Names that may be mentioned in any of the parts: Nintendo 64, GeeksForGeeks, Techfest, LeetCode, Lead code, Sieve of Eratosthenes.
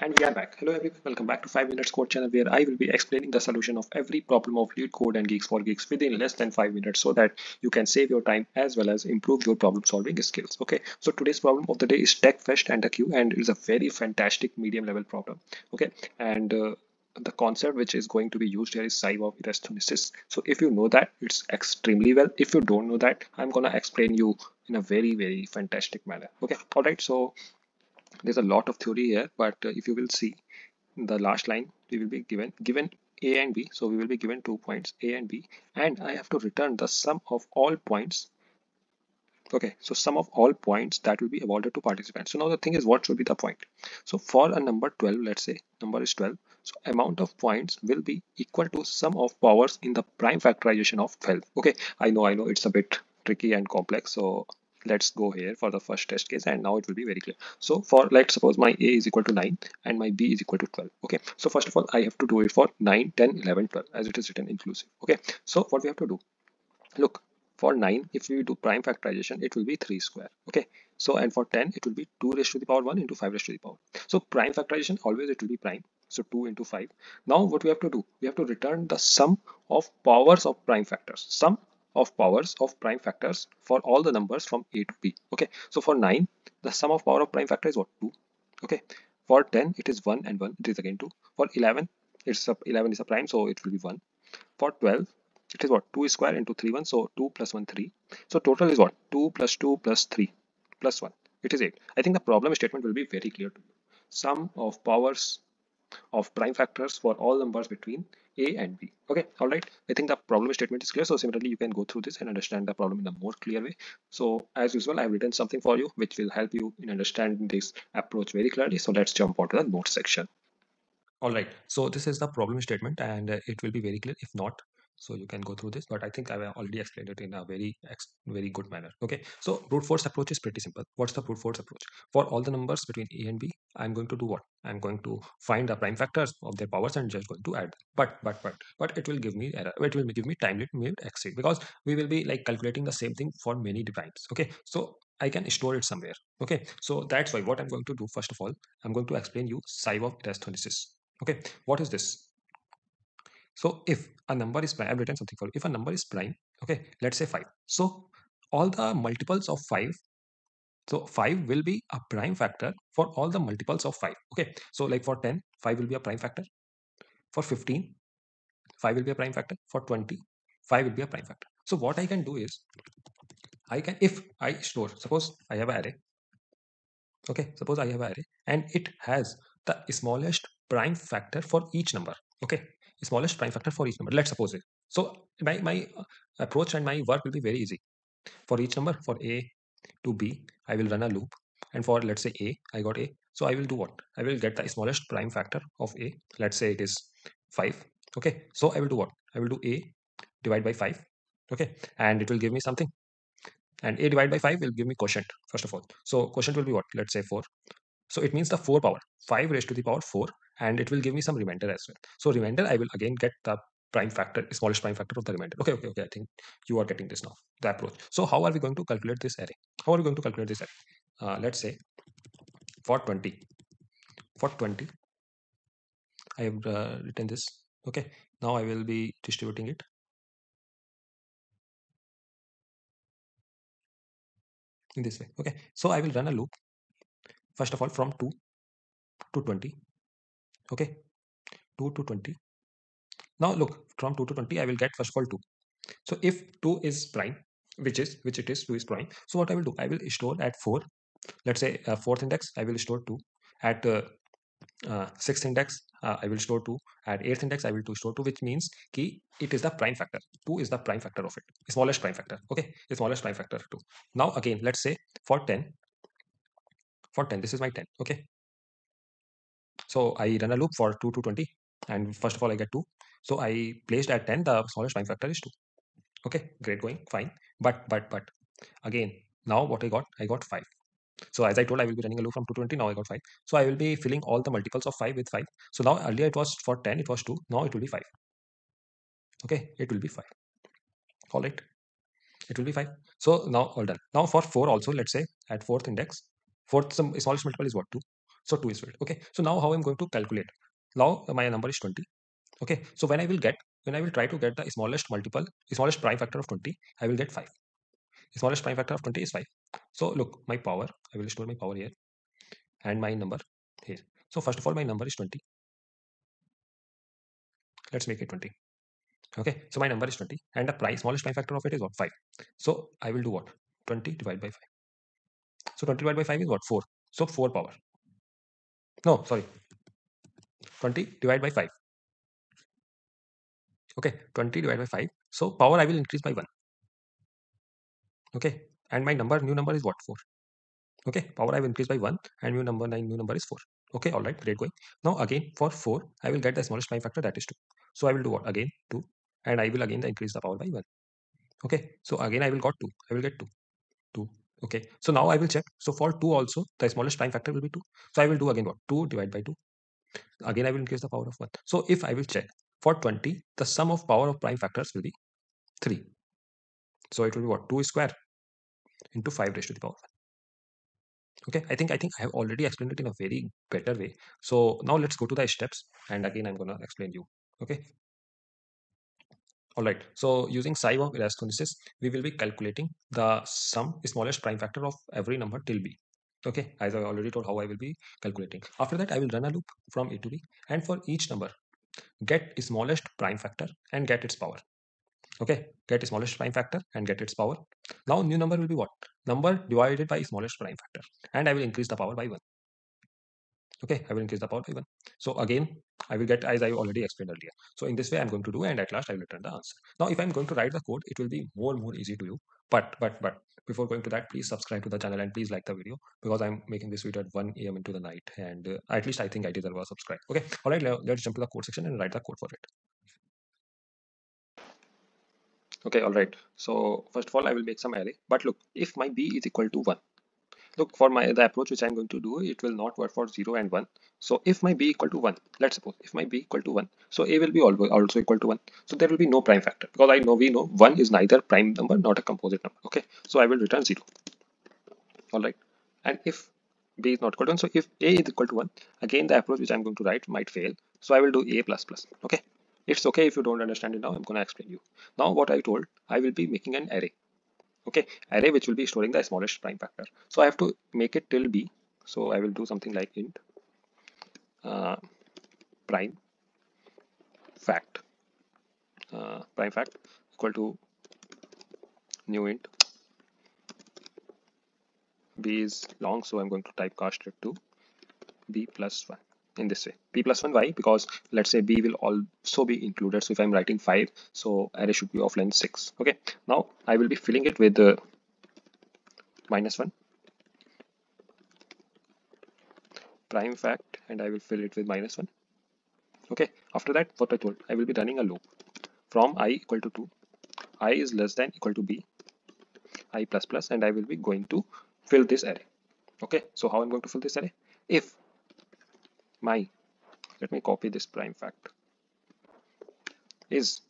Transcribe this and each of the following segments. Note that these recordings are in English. And we are back. Hello everyone, welcome back to 5 Minutes Code channel, where I will be explaining the solution of every problem of Lead code and Geeks for Geeks within less than 5 minutes so that you can save your time as well as improve your problem solving skills. Okay, so today's problem of the day is Techfest and the queue, and it's a very fantastic medium level problem. Okay, and the concept which is going to be used here is Sieve of Eratosthenes. So if you know that, it's extremely well. If you don't know that, I'm gonna explain you in a very fantastic manner. Okay, all right, so there's a lot of theory here, but if you will see the last line, we will be given a and b, so we will be given 2 points, a and b, and I have to return the sum of all points. Okay, so sum of all points that will be awarded to participants. So now the thing is, what should be the point? So for a number 12, let's say number is 12, so amount of points will be equal to sum of powers in the prime factorization of 12. Okay, I know it's a bit tricky and complex, so let's go here for the first test case, and now it will be very clear. So for, let's suppose my a is equal to 9 and my b is equal to 12. Okay, so first of all I have to do it for 9 10 11 12, as it is written inclusive. Okay, so what we have to do, look, for 9 if we do prime factorization it will be 3 square. Okay, so and for 10 it will be 2 raised to the power 1 into 5 raised to the power. So prime factorization, always it will be prime, so 2 into 5. Now what we have to do, we have to return the sum of powers of prime factors, sum of powers of prime factors for all the numbers from a to b. Okay, so for 9 the sum of power of prime factor is what? 2. Okay, for 10 it is 1 and 1, it is again 2. For 11, it's 11 is a prime, so it will be 1. For 12 it is what? 2 square into 3 1, so 2 plus 1 3. So total is what? 2 plus 2 plus 3 plus 1, it is 8. I think the problem statement will be very clear to you. Sum of powers of prime factors for all numbers between a and b. Okay, all right, I think the problem statement is clear. So similarly you can go through this and understand the problem in a more clear way. So as usual, I have written something for you which will help you in understanding this approach very clearly. So let's jump on to the notes section. All right, so this is the problem statement, and it will be very clear. If not, so you can go through this, but I think I've already explained it in a very good manner. Okay, so brute force approach is pretty simple. What's the brute force approach? For all the numbers between a and b, I'm going to do what? I'm going to find the prime factors of their powers and just going to add them. But it will give me error. It will give me time limit may exceed, because we will be like calculating the same thing for many divides. Okay, so I can store it somewhere. Okay, so that's why what I'm going to do, first of all, I'm going to explain you Sieve of Eratosthenes. Okay, what is this? So if a number is prime, I've written something for you. If a number is prime, okay, let's say 5. So all the multiples of 5, so 5 will be a prime factor for all the multiples of 5. Okay, so like for 10, 5 will be a prime factor. For 15, 5 will be a prime factor. For 20, 5 will be a prime factor. So what I can do is, I can, if I store, suppose I have an array. Okay, suppose I have an array and it has the smallest prime factor for each number. Okay, smallest prime factor for each number, let's suppose it. So my approach and my work will be very easy. For each number, for a to b, I will run a loop, and for, let's say, a, I got a, so I will do what? I will get the smallest prime factor of a, let's say it is 5. Okay, so I will do what? I will do a divide by 5. Okay, and it will give me something, and a divided by 5 will give me quotient, first of all. So quotient will be what? Let's say 4. So it means the 4 power, 5 raised to the power 4, and it will give me some remainder as well. So remainder, I will again get the prime factor, smallest prime factor of the remainder. Okay, I think you are getting this now, the approach. So how are we going to calculate this array? How are we going to calculate this array? Let's say for 20, I have written this. Okay, now I will be distributing it. In this way, okay. So I will run a loop. First of all, from 2 to 20, okay, 2 to 20. Now look, from 2 to 20, I will get first of all 2. So if 2 is prime, which it is, 2 is prime. So what I will do, I will store at 4. Let's say 4th index, I will store 2. At 6th index, I will store 2. At 8th index, I will store 2, which means ki it is the prime factor. 2 is the prime factor of it. Smallest prime factor, okay, smallest prime factor 2. Now again, let's say for 10. For 10, this is my 10. Okay, so I run a loop for 2 to 20, and first of all I get 2. So I placed at 10, the smallest prime factor is 2. Okay, great going, fine. But again, now what I got 5. So as I told, I will be running a loop from 2 to 20. Now I got 5. So I will be filling all the multiples of 5 with 5. So now earlier it was for 10, it was 2. Now it will be 5. Okay, it will be 5. All right, it will be 5. So now all done. Now for 4 also, let's say at 4th index, fourth, the smallest multiple is what? 2. So 2 is filled. Okay. So now how I'm going to calculate? Now my number is 20. Okay. So when I will try to get the smallest multiple, smallest prime factor of 20, I will get 5. The smallest prime factor of 20 is 5. So look, my power, I will store my power here and my number here. So first of all, my number is 20. Let's make it 20. Okay. So my number is 20 and the smallest prime factor of it is what? 5. So I will do what? 20 divided by 5. So 20 divided by 5 is what? 4. So 4 power. No, sorry. 20 divided by 5. Okay. 20 divided by 5. So power I will increase by 1. Okay. And my number, new number is what? 4. Okay. Power I will increase by 1 and new number is 4. Okay. All right. Great going. Now again for 4, I will get the smallest prime factor, that is 2. So I will do what? Again 2. And I will again increase the power by 1. Okay. So again I will got 2. I will get 2. 2. Okay. So now I will check. So for 2 also, the smallest prime factor will be 2. So I will do again what? 2 divided by 2. Again I will increase the power of 1. So if I will check for 20, the sum of power of prime factors will be 3. So it will be what? 2 square into 5 raised to the power 1. Okay. I think I have already explained it in a very better way. So now let's go to the steps, and again I'm gonna explain you. Okay. All right. So using Sieve of Eratosthenes, we will be calculating the sum, smallest prime factor of every number till b. Okay. As I already told how I will be calculating. After that, I will run a loop from a to b, and for each number, get smallest prime factor and get its power. Okay. Get smallest prime factor and get its power. Now new number will be what? Number divided by smallest prime factor, and I will increase the power by 1. Okay. I will increase the power by 1. So again, I will get, as I already explained earlier. So in this way, I'm going to do, and at last I will return the answer. Now, if I'm going to write the code, it will be more easy to do. But before going to that, please subscribe to the channel and please like the video, because I'm making this video at 1 AM into the night, and at least I think I deserve a subscribe. Okay. All right. Let's jump to the code section and write the code for it. Okay. All right. So first of all, I will make some array, but look, if my b is equal to 1, look, for the approach which I'm going to do, it will not work for 0 and 1. So if my b equal to 1, let's suppose if my b equal to 1, so a will be also equal to 1. So there will be no prime factor, because we know 1 is neither prime number nor a composite number. Okay, so I will return 0. All right, and if b is not equal to 1, so if a is equal to 1, again the approach which I'm going to write might fail. So I will do a plus plus. Okay, it's okay if you don't understand it now. I'm going to explain you. Now what I told, I will be making an array. Okay, array which will be storing the smallest prime factor. So I have to make it till b. So I will do something like int prime fact equal to new int b is long. So I'm going to typecast it to b plus 1 in this way. B plus 1, why? Because let's say b will also be included. So if I'm writing 5, so array should be of length 6. Okay, now I will be filling it with -1 prime fact, and I will fill it with -1. Okay, after that, what I told, I will be running a loop from I equal to 2, I is less than equal to b, I plus plus, and I will be going to fill this array. Okay, so how I'm going to fill this array? If let me copy this prime fact is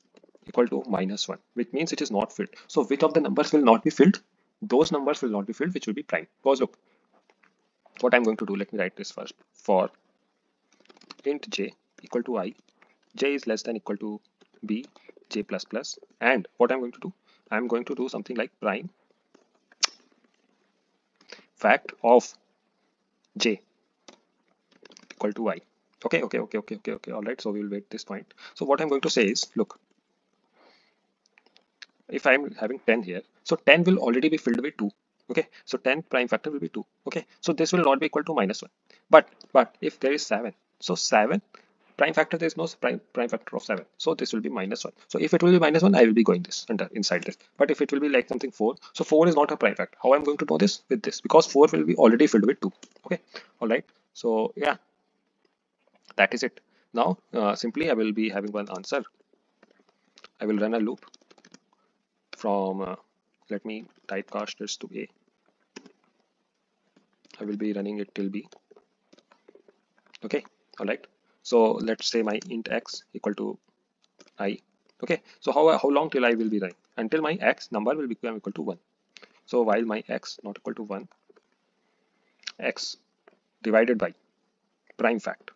equal to -1, which means it is not filled. So which of the numbers will not be filled? Those numbers will not be filled which will be prime. Because look, what I'm going to do, let me write this first. For int j equal to I, j is less than equal to b, j plus plus, and what I'm going to do, I'm going to do something like prime fact of j equal to I. Okay. All right. So we will wait this point. So what I'm going to say is, look, if I'm having 10 here, so 10 will already be filled with 2. Okay. So 10 prime factor will be 2. Okay. So this will not be equal to -1. But if there is 7, so 7 prime factor, there is no prime factor of 7. So this will be -1. So if it will be -1, I will be going this inside this. But if it will be like something 4, so 4 is not a prime factor. How I'm going to know this? With this, because 4 will be already filled with 2. Okay. All right. So yeah. That is it. Now simply I will be having one answer. I will run a loop from let me typecast this to a. I will be running it till b. Okay, all right. So let's say my int x equal to I. Okay, so how long till I will be running? Until my x number will become equal to 1. So while my x not equal to 1, x divided by prime fact.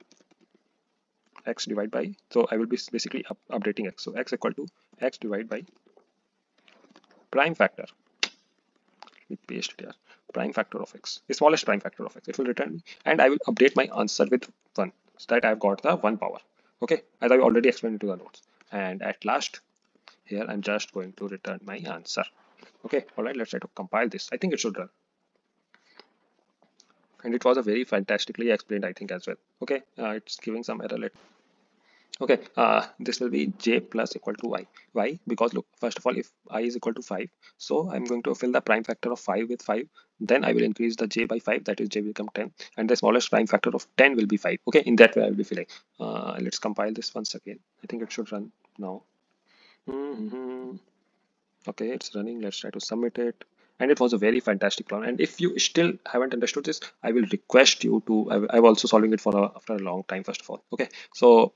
X divided by, so I will be basically updating X. So X equal to X divided by prime factor. Let me paste it here. Prime factor of X, the smallest prime factor of X. It will return me, and I will update my answer with 1, so that I have got the 1 power. Okay, as I already explained it to the notes. And at last, here I'm just going to return my answer. Okay, all right, let's try to compile this. I think it should run. And it was a very fantastically explained, I think, as well. Okay, it's giving some error. Okay, this will be j plus equal to y. Why? Because look, first of all, if I is equal to 5, so I'm going to fill the prime factor of 5 with 5. Then I will increase the j by 5, that is j will become 10. And the smallest prime factor of 10 will be 5. Okay, in that way I will be filling. Let's compile this once again. I think it should run now. Okay, it's running. Let's try to submit it. And it was a very fantastic one. And if you still haven't understood this, I will request you to, I'm also solving it for after a long time, first of all. Okay, so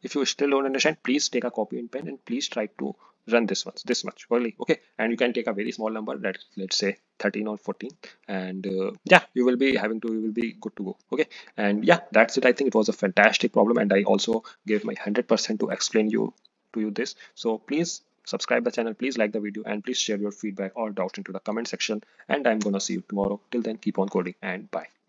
if you still don't understand, please take a copy and pen and please try to run this once, this much only. Okay, and you can take a very small number, that let's say 13 or 14, and yeah, you will be good to go. Okay, and yeah, that's it. I think it was a fantastic problem, and I also gave my 100% to explain to you this. So please subscribe the channel, please like the video, and please share your feedback or doubts into the comment section. And I'm gonna see you tomorrow. Till then, keep on coding, and bye.